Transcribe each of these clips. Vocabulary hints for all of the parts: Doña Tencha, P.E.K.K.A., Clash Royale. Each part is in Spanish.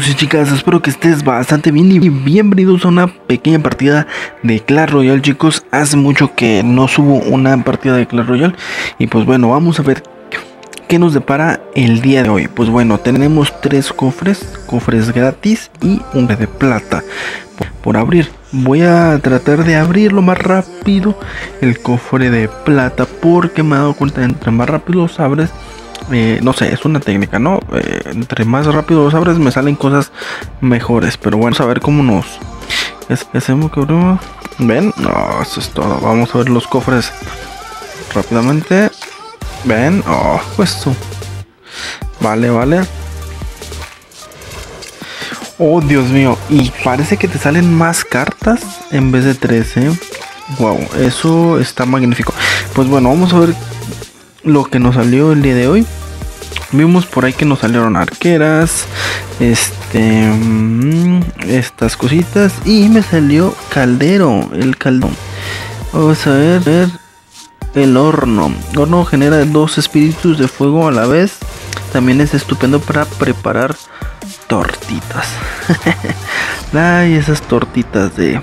chicos y chicas, espero que estés bastante bien y bienvenidos a una pequeña partida de Clash Royale, chicos. Hace mucho que no subo una partida de Clash Royale y pues bueno, vamos a ver qué nos depara el día de hoy. Pues bueno, tenemos tres cofres gratis y un de plata por abrir. Voy a tratar de abrirlo más rápido el cofre de plata porque me he dado cuenta, entre más rápido los abres, no sé, es una técnica, ¿no? Entre más rápido los abres me salen cosas mejores. Pero bueno, vamos a ver cómo nos hacemos, cabrón. Ven, no, eso es todo. Vamos a ver los cofres rápidamente. Ven, oh, pues tú. Vale. Oh, Dios mío. Y parece que te salen más cartas en vez de 13. Wow, eso está magnífico. Pues bueno, vamos a ver lo que nos salió el día de hoy. Vimos por ahí que nos salieron arqueras, estas cositas, y me salió caldero, el caldón. Vamos a ver el horno. El horno genera dos espíritus de fuego a la vez. También es estupendo para preparar tortitas. Ay, esas tortitas de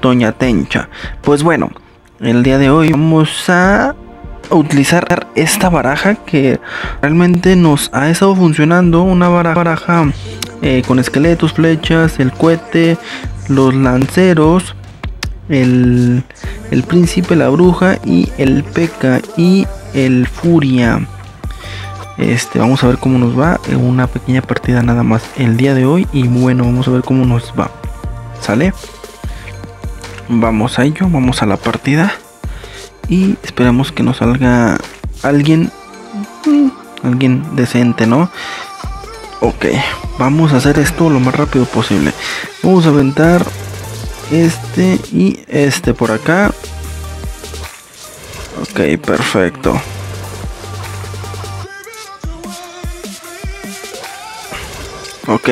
Doña Tencha. Pues bueno, el día de hoy vamos a utilizar esta baraja que realmente nos ha estado funcionando. Una baraja con esqueletos, flechas, el cohete, los lanceros, el príncipe, la bruja y el P.E.K.K.A. y el furia. Vamos a ver cómo nos va en una pequeña partida nada más el día de hoy. Y bueno, vamos a ver cómo nos va. ¿Sale? Vamos a ello, vamos a la partida y esperamos que nos salga alguien decente, ¿no? Ok, vamos a hacer esto lo más rápido posible. Vamos a aventar este y este por acá. Ok, perfecto. Ok,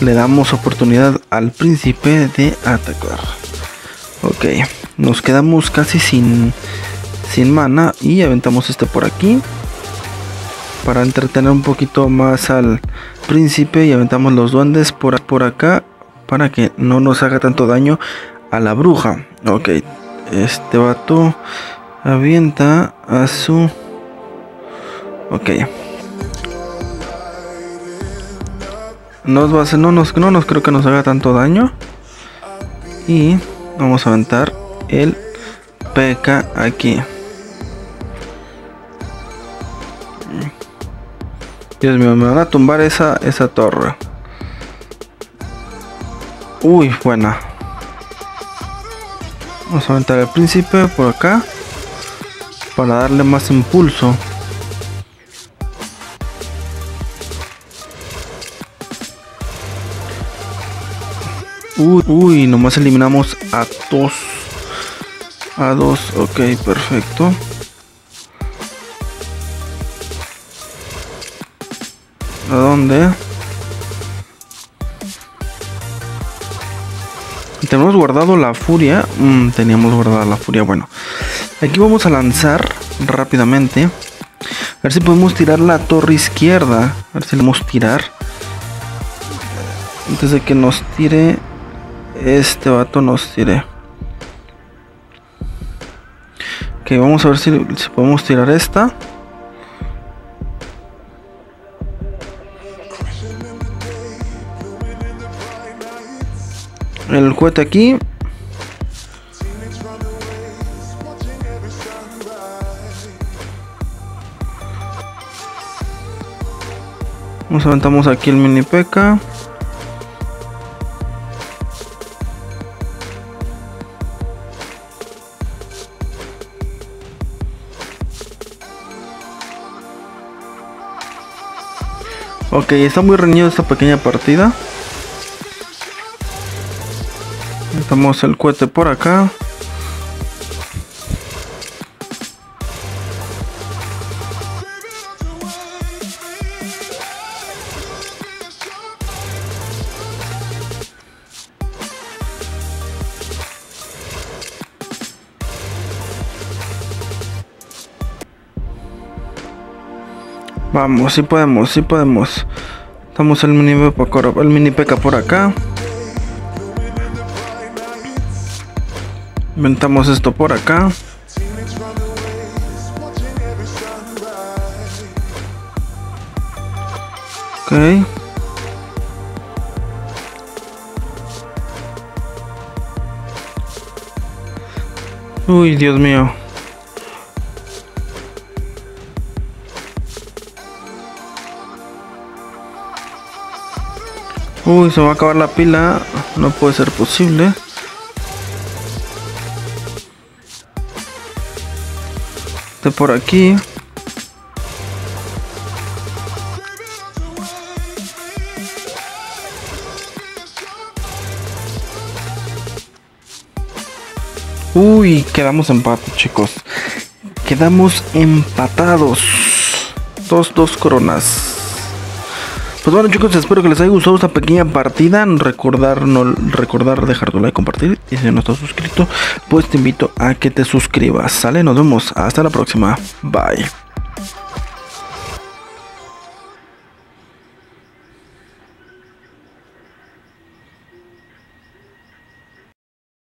le damos oportunidad al príncipe de atacar. Ok, nos quedamos casi sin mana y aventamos este por aquí para entretener un poquito más al príncipe, y aventamos los duendes por acá para que no nos haga tanto daño a la bruja. Ok, este vato avienta a su... Ok, no creo que nos haga tanto daño. Y vamos a aventar el P.E.K.K.A. aquí. Dios mío, me van a tumbar esa torre. Uy, buena. Vamos a aventar al príncipe por acá para darle más impulso. Uy, nomás eliminamos a dos. Ok, perfecto. ¿A dónde? ¿Tenemos guardado la furia? Teníamos guardada la furia. Bueno, aquí vamos a lanzar rápidamente. A ver si podemos tirar la torre izquierda. A ver si podemos tirar antes de que nos tire. Este vato nos tiré. Ok, vamos a ver si podemos tirar esta. El cohete aquí. Nos aventamos aquí el mini P.E.K.K.A. Ok, está muy reñido esta pequeña partida. Estamos el cohete por acá. Vamos, sí podemos. Estamos el mini P.E.K.K.A. por acá. Inventamos esto por acá. Ok. Uy, Dios mío. Uy, se va a acabar la pila. No puede ser posible. Este por aquí. Uy, quedamos empatados, chicos. Quedamos empatados. 2-2 coronas. Pues bueno, chicos, espero que les haya gustado esta pequeña partida. Recordar dejar tu like, compartir. Y si no estás suscrito, pues te invito a que te suscribas. Sale, nos vemos. Hasta la próxima. Bye.